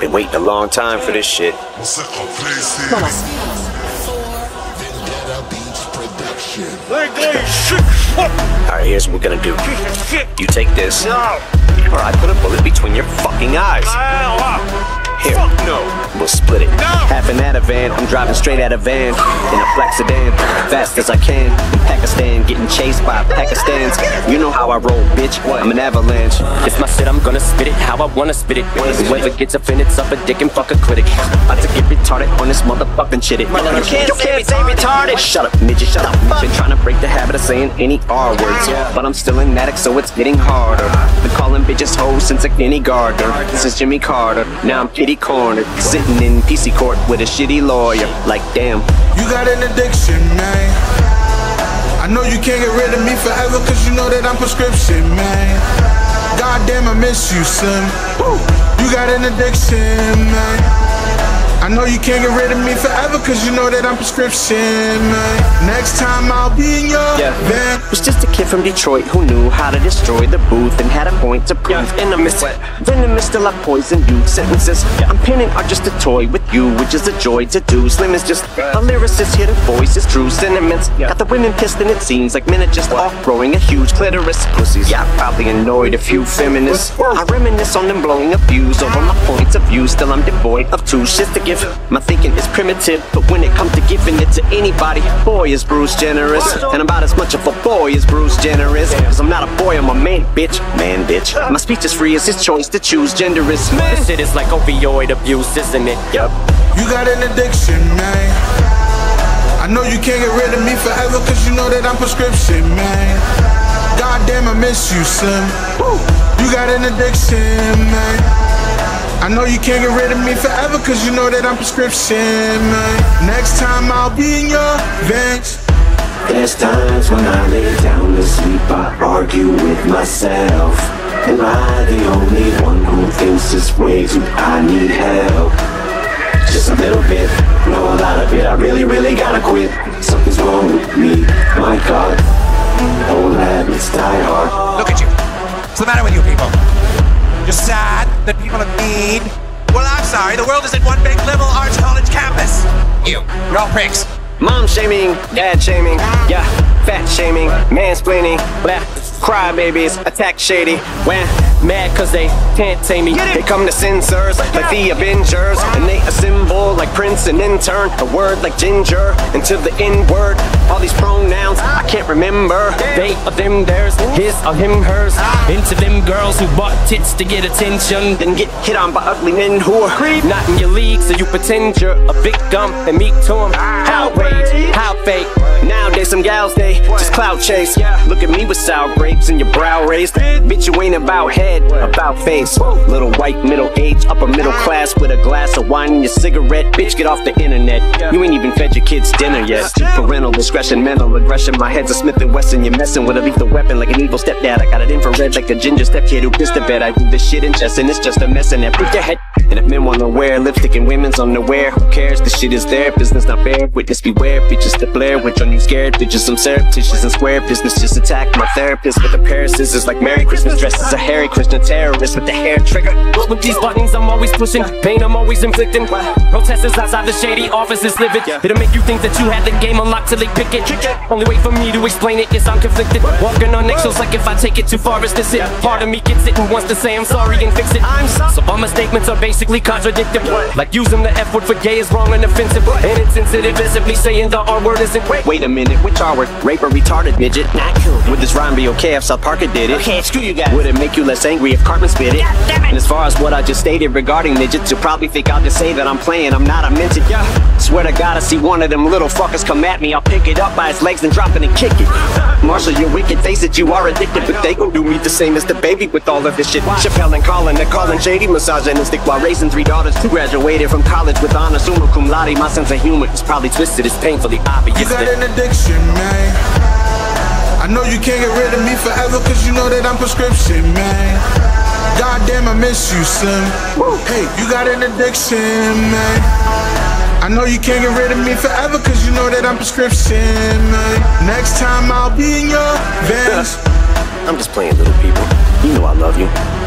Been waiting a long time for this shit. Come on. Alright, here's what we're gonna do. You take this, or I put a bullet between your fucking eyes. Here, we'll split it. Half an Ativan, I'm driving straight out of van. In a black sedan, fast as I can. In Pakistan, getting chased by Pakistans. You know how I roll, bitch, I'm an avalanche. It's my shit, I'm gonna spit it how I wanna spit it. Whoever gets offended, suck a dick and fuck a critic. About to get retarded on this motherfucking shit. You can't say retarded. Shut up, midget, shut up. Been trying to break the habit of saying any R words, but I'm still an addict, so it's getting harder. Been calling bitches hoes since a Kenny Gardner. This is Jimmy Carter, now I'm kitty cornered, sitting in PC court with a shitty lawyer. Like, damn, you got an addiction, man. I know you can't get rid of me forever, cause you know that I'm prescription, man. God damn, I miss you, son. Woo. You got an addiction, man. I know you can't get rid of me forever, cause you know that I'm prescription, man. Next time I'll be in your van. Was just a kid from Detroit who knew how to destroy the booth and had a point to prove. Venomous, venomous till I poisoned you. Sentences I'm pinning are just a toy with you, which is a joy to do. Slim is just a lyricist, hidden voice is true sentiments. Got the women pissed and it seems like men are just off growing a huge clitoris. Pussies, I'm probably annoyed a few feminists. I reminisce on them blowing abuse over my points of view. Still I'm devoid of two shits to give. My thinking is primitive, but when it comes to giving it to anybody, boy is Bruce Generous. And I'm about as much of a boy as Bruce Generous, cause I'm not a boy, I'm a man, bitch. Man, bitch. My speech is free, it's his choice to choose genderous. Man. This shit is like opioid abuse, isn't it? Yup. You got an addiction, man. I know you can't get rid of me forever, cause you know that I'm prescription, man. God damn, I miss you, son. Woo. You got an addiction, man. I know you can't get rid of me forever, cause you know that I'm prescription, man. Next time I'll be in your vents. There's times when I lay down to sleep, I argue with myself. Am I the only one who thinks this way? Do I need help? Just a little bit, no a lot of it. I really, really gotta quit. Something's wrong with me, my God. Old habits die hard. Look at you. What's the matter with you people? You're sad that people are mean. Well, I'm sorry, the world is at one big Level Arts College campus. You're all pricks. Mom shaming, dad shaming, fat shaming, mansplaining, blah, cry babies, attack shady, wah. Mad cause they can't tame me. They come to censors like the Avengers, and they assemble like Prince and intern. A word like ginger, and to the N-word. All these pronouns, I can't remember. They are them, theirs, his or him, hers. Into them girls who bought tits to get attention, then get hit on by ugly men who are creep. Not in your league, so you pretend you're a victim and meek to them. Outrage, how fake. Nowadays some gals, they just clout chase. Look at me with sour grapes and your brow raised. Bitch, you ain't about head, about face. Little white middle age, upper middle class, with a glass of wine and your cigarette. Bitch, get off the internet. You ain't even fed your kids dinner yet. Parental discretion, mental aggression. My head's a Smith and Wesson. You're messing with a lethal weapon like an evil stepdad. I got it infrared like the ginger stepkid who pissed the bed. I do this shit in jest and it's just a mess in that. Put your head. And if men wanna wear lipstick and women's underwear, who cares? This shit is their business, not fair. Witness beware, bitches to blare. Which on you scared? Bitches, I'm surreptitious and square. Business just attacked my therapist with a pair of scissors like Merry Christmas dresses. A hairy Christian terrorist with the hair trigger. With these buttons I'm always pushing, pain I'm always inflicting. Protesters outside the shady offices livid. It'll make you think that you had the game unlocked till they pick it. Only way for me to explain it is I'm conflicted. Walking on eggshells like if I take it too far it's this it. Part of me gets it and wants to say I'm sorry and fix it. So all my statements are basically contradicted. Like using the F word for gay is wrong and offensive. And it's insensitive as if me saying the R word isn't. Wait a minute, which R word? Rape or retarded, midget? Not cool. Would this rhyme be okay if South Parker did it? Okay, screw you guys. Would it make you less angry if Cartman spit it? And as far as what I just stated regarding midgets, you'll probably think I'll just say that I'm playing, I'm not, I meant it. Swear to God, I see one of them little fuckers come at me, I'll pick it up by its legs and drop it and kick it. Marshall, you're wicked, face it, you are addicted, but they gon' do me the same as the baby with all of this shit. Chappelle and Colin, they're calling JD misogynistic while raising 3 daughters who graduated from college with honors, summa cum laude. My sense of humor is probably twisted, it's painfully obvious. You got an addiction, man. I know you can't get rid of me forever, cause you know that I'm prescription, man. God damn, I miss you, son. Woo. Hey, you got an addiction, man. I know you can't get rid of me forever, cause you know that I'm prescription, man. Next time I'll be in your vans. I'm just playing, little people. You know I love you.